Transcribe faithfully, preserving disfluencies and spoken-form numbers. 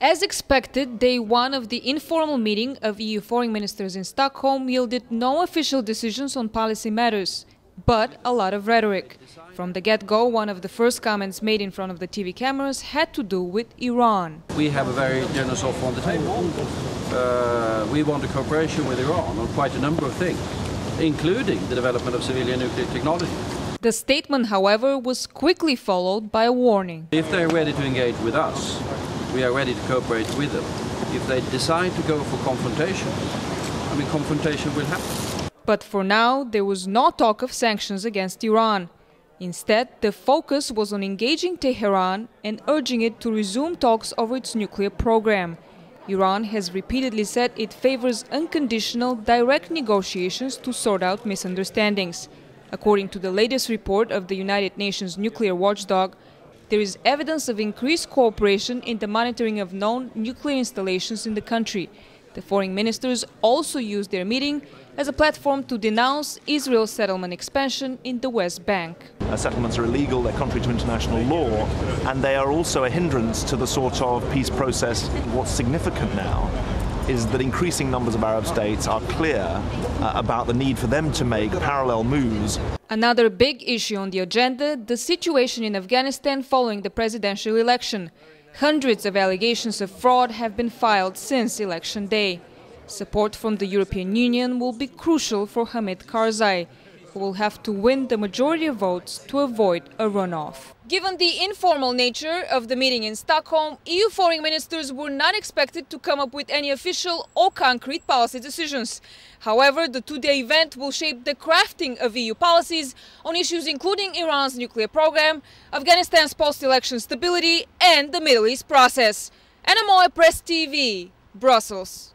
As expected, day one of the informal meeting of E U foreign ministers in Stockholm yielded no official decisions on policy matters, but a lot of rhetoric. From the get-go, one of the first comments made in front of the T V cameras had to do with Iran. We have a very generous offer on the table. Uh, we want a cooperation with Iran on quite a number of things, including the development of civilian nuclear technology. The statement, however, was quickly followed by a warning. If they're ready to engage with us, we are ready to cooperate with them. If they decide to go for confrontation, I mean, confrontation will happen. But for now, there was no talk of sanctions against Iran. Instead, the focus was on engaging Teheran and urging it to resume talks over its nuclear program. Iran has repeatedly said it favors unconditional, direct negotiations to sort out misunderstandings. According to the latest report of the United Nations nuclear watchdog, there is evidence of increased cooperation in the monitoring of known nuclear installations in the country. The foreign ministers also used their meeting as a platform to denounce Israel's settlement expansion in the West Bank. Uh, settlements are illegal, they're contrary to international law, and they are also a hindrance to the sort of peace process. What's significant now is that increasing numbers of Arab states are clear uh, about the need for them to make parallel moves. Another big issue on the agenda, the situation in Afghanistan following the presidential election. Hundreds of allegations of fraud have been filed since election day. Support from the European Union will be crucial for Hamid Karzai, who will have to win the majority of votes to avoid a runoff. Given the informal nature of the meeting in Stockholm, E U foreign ministers were not expected to come up with any official or concrete policy decisions. However, the two-day event will shape the crafting of E U policies on issues including Iran's nuclear program, Afghanistan's post-election stability and the Middle East process. Anamoya Press T V, Brussels.